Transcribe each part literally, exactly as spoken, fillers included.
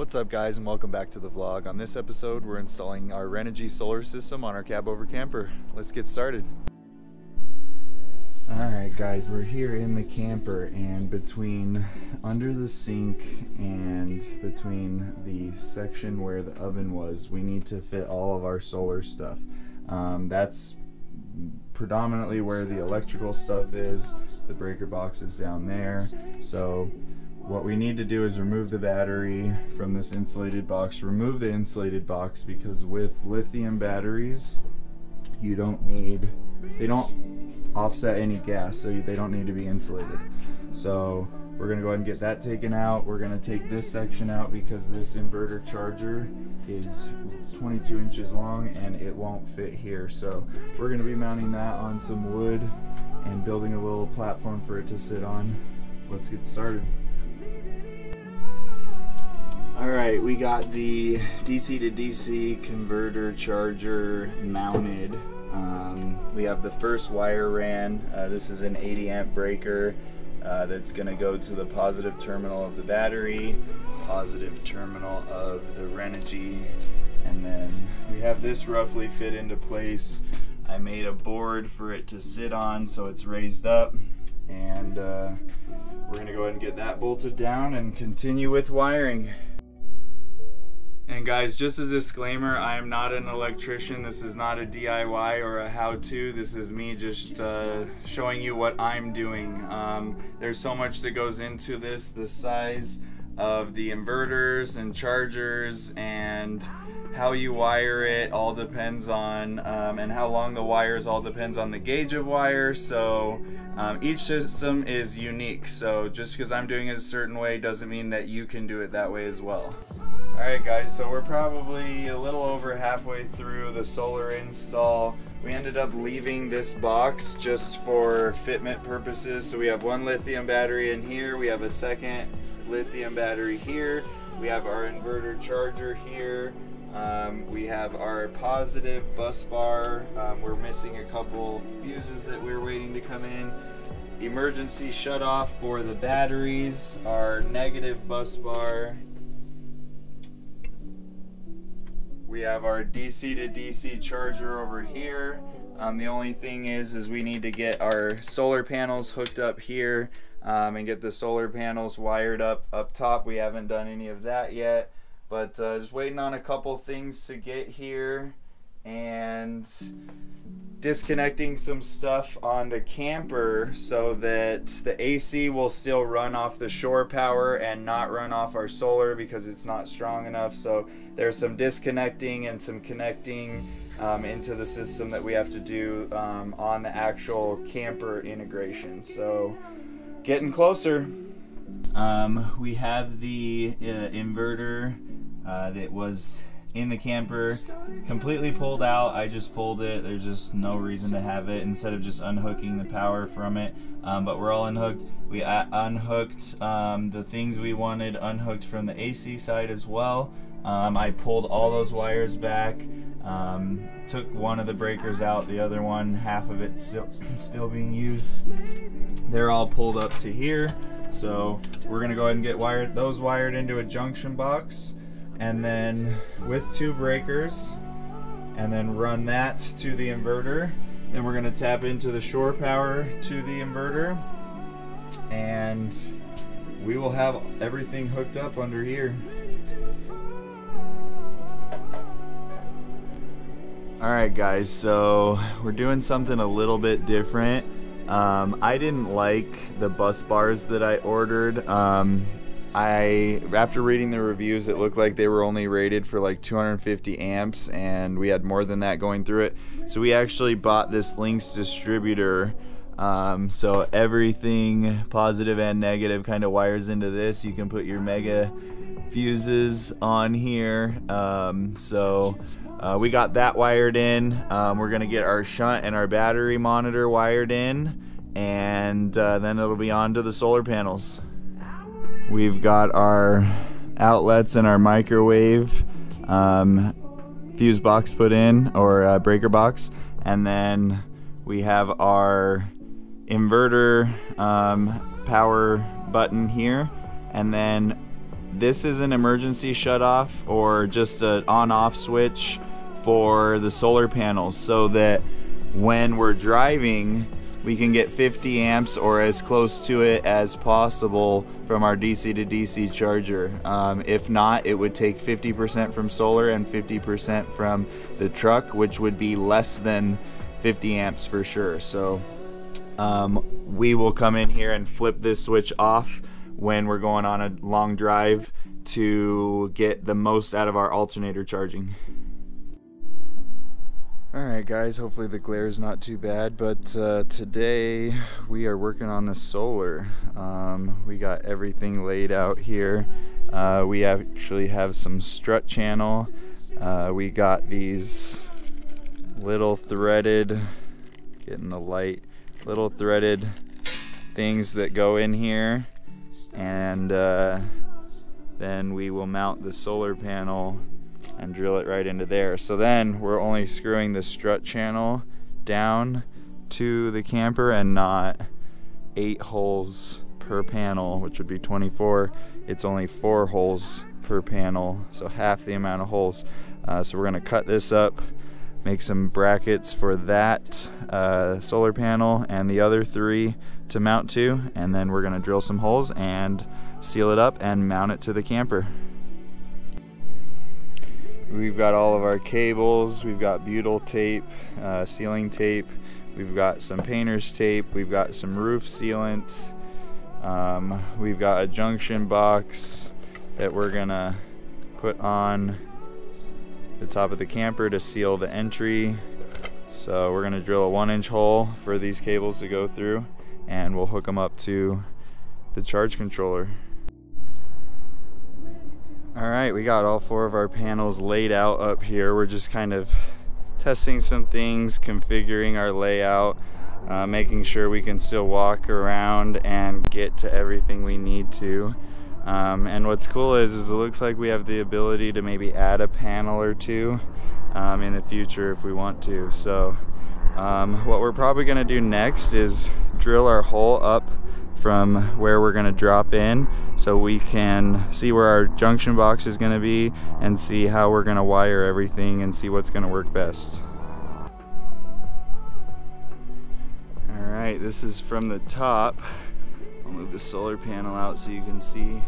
What's up guys, and welcome back to the vlog. On this episode we're installing our Renogy solar system on our cab over camper. Let's get started. Alright guys, we're here in the camper, and between under the sink and between the section where the oven was, we need to fit all of our solar stuff. Um, that's predominantly where the electrical stuff is. The breaker box is down there. So what we need to do is remove the battery from this insulated box. Remove the insulated box because with lithium batteries, you don't need, they don't offset any gas, so they don't need to be insulated. So we're gonna go ahead and get that taken out. We're gonna take this section out because this inverter charger is twenty-two inches long and it won't fit here. So we're gonna be mounting that on some wood and building a little platform for it to sit on. Let's get started. All right, we got the D C to D C converter charger mounted. Um, we have the first wire ran. Uh, this is an eighty amp breaker uh, that's gonna go to the positive terminal of the battery, positive terminal of the Renogy, and then we have this roughly fit into place. I made a board for it to sit on so it's raised up, and uh, we're gonna go ahead and get that bolted down and continue with wiring. And guys, just a disclaimer, I am not an electrician. This is not a D I Y or a how-to. This is me just uh, showing you what I'm doing. Um, there's so much that goes into this, the size of the inverters and chargers and how you wire it all depends on, um, and how long the wires all depends on the gauge of wire. So um, each system is unique. So just because I'm doing it a certain way doesn't mean that you can do it that way as well. Alright guys, so we're probably a little over halfway through the solar install. We ended up leaving this box just for fitment purposes. So we have one lithium battery in here, we have a second lithium battery here, we have our inverter charger here, um, we have our positive bus bar, um, we're missing a couple fuses that we're waiting to come in, emergency shutoff for the batteries, our negative bus bar, we have our D C to D C charger over here. Um, the only thing is, is we need to get our solar panels hooked up here um, and get the solar panels wired up up top. We haven't done any of that yet, but uh, just waiting on a couple things to get here and disconnecting some stuff on the camper so that the A C will still run off the shore power and not run off our solar because it's not strong enough. So there's some disconnecting and some connecting um, into the system that we have to do um, on the actual camper integration. So getting closer. Um, we have the uh, inverter uh, that was in the camper completely pulled out. I just pulled it. There's just no reason to have it instead of just unhooking the power from it. Um, but we're all unhooked. We unhooked um, the things we wanted unhooked from the A C side as well. Um, I pulled all those wires back, um, took one of the breakers out, the other one, half of it still, still being used. They're all pulled up to here. So we're gonna go ahead and get wired those wired into a junction box, and then with two breakers, and then run that to the inverter. Then we're gonna tap into the shore power to the inverter, and we will have everything hooked up under here. All right guys, so we're doing something a little bit different. Um, I didn't like the bus bars that I ordered. Um, I, after reading the reviews, it looked like they were only rated for like two hundred fifty amps, and we had more than that going through it. So we actually bought this Lynx distributor. Um, so everything positive and negative kind of wires into this. You can put your mega fuses on here. Um, so uh, we got that wired in. Um, we're gonna get our shunt and our battery monitor wired in, and uh, then it'll be on to the solar panels. We've got our outlets and our microwave um, fuse box put in, or uh, breaker box, and then we have our inverter um, power button here, and then This is an emergency shutoff, or just an on-off switch for the solar panels, so that when we're driving we can get fifty amps or as close to it as possible from our D C to D C charger. Um, if not, it would take fifty percent from solar and fifty percent from the truck, which would be less than fifty amps for sure. So um, we will come in here and flip this switch off when we're going on a long drive to get the most out of our alternator charging. Alright guys, hopefully the glare is not too bad, but uh, today we are working on the solar. Um, we got everything laid out here. Uh, we actually have some strut channel. Uh, we got these little threaded, getting the light, little threaded things that go in here, and uh, then we will mount the solar panel and drill it right into there. So then we're only screwing the strut channel down to the camper and not eight holes per panel, which would be twenty-four. It's only four holes per panel, so half the amount of holes. Uh, so we're gonna cut this up, make some brackets for that uh, solar panel and the other three to mount to, and then we're gonna drill some holes and seal it up and mount it to the camper. We've got all of our cables, we've got butyl tape, uh, sealing tape, we've got some painter's tape, we've got some roof sealant, um, we've got a junction box that we're gonna put on the top of the camper to seal the entry. So we're gonna drill a one inch hole for these cables to go through, and we'll hook them up to the charge controller. Alright, we got all four of our panels laid out up here. We're just kind of testing some things, configuring our layout, uh, making sure we can still walk around and get to everything we need to. Um, and what's cool is, is it looks like we have the ability to maybe add a panel or two um, in the future if we want to. So um, what we're probably going to do next is drill our hole up from where we're gonna drop in, so we can see where our junction box is gonna be and see how we're gonna wire everything and see what's gonna work best. Alright, this is from the top. I'll move the solar panel out so you can see.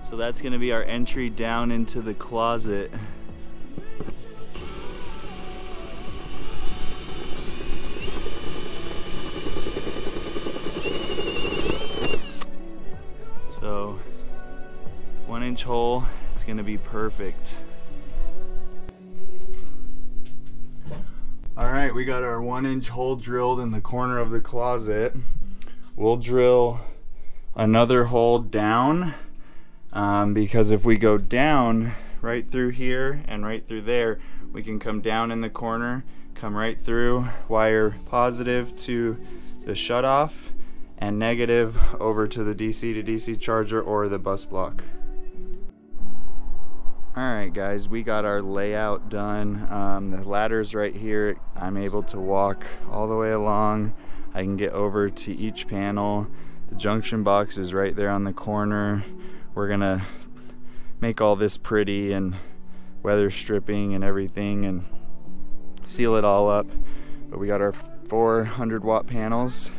So that's gonna be our entry down into the closet. So, one inch hole, it's gonna be perfect. All right, we got our one inch hole drilled in the corner of the closet. We'll drill another hole down um, because if we go down right through here and right through there, we can come down in the corner, come right through, wire positive to the shutoff and negative over to the D C to D C charger or the bus block. Alright guys, we got our layout done. Um, the ladder's right here. I'm able to walk all the way along. I can get over to each panel. The junction box is right there on the corner. We're gonna make all this pretty and weather stripping and everything and seal it all up. But we got our four hundred watt panels.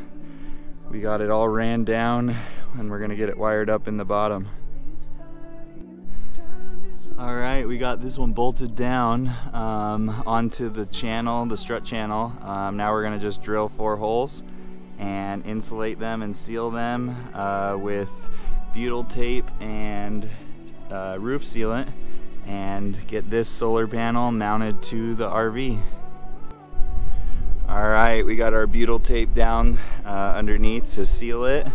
We got it all ran down and we're gonna get it wired up in the bottom. All right, we got this one bolted down um, onto the channel, the strut channel. Um, now we're gonna just drill four holes and insulate them and seal them uh, with butyl tape and uh, roof sealant and get this solar panel mounted to the R V. All right, we got our butyl tape down uh, underneath to seal it.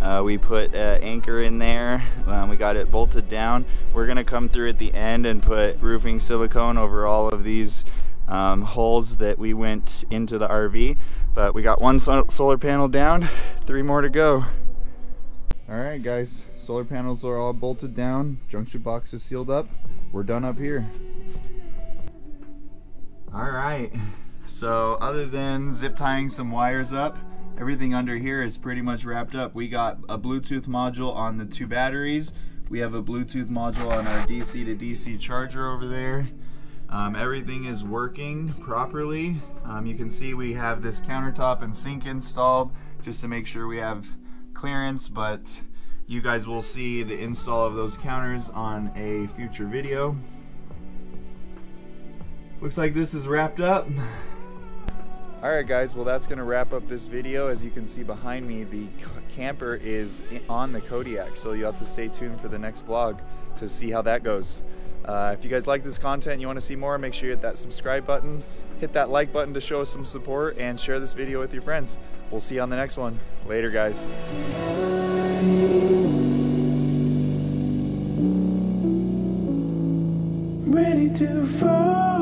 Uh, we put an anchor in there. Um, we got it bolted down. We're gonna come through at the end and put roofing silicone over all of these um, holes that we went into the R V. But we got one so solar panel down, three more to go. All right, guys, solar panels are all bolted down. Junction box is sealed up. We're done up here. All right. So other than zip tying some wires up, everything under here is pretty much wrapped up. We got a Bluetooth module on the two batteries. We have a Bluetooth module on our D C to D C charger over there. Um, everything is working properly. Um, you can see we have this countertop and sink installed just to make sure we have clearance, but you guys will see the install of those counters on a future video. Looks like this is wrapped up. Alright guys, well that's going to wrap up this video. As you can see behind me, the camper is on the Kodiak, so you'll have to stay tuned for the next vlog to see how that goes. Uh, if you guys like this content and you want to see more, make sure you hit that subscribe button, hit that like button to show us some support, and share this video with your friends. We'll see you on the next one. Later guys. Ready to fall.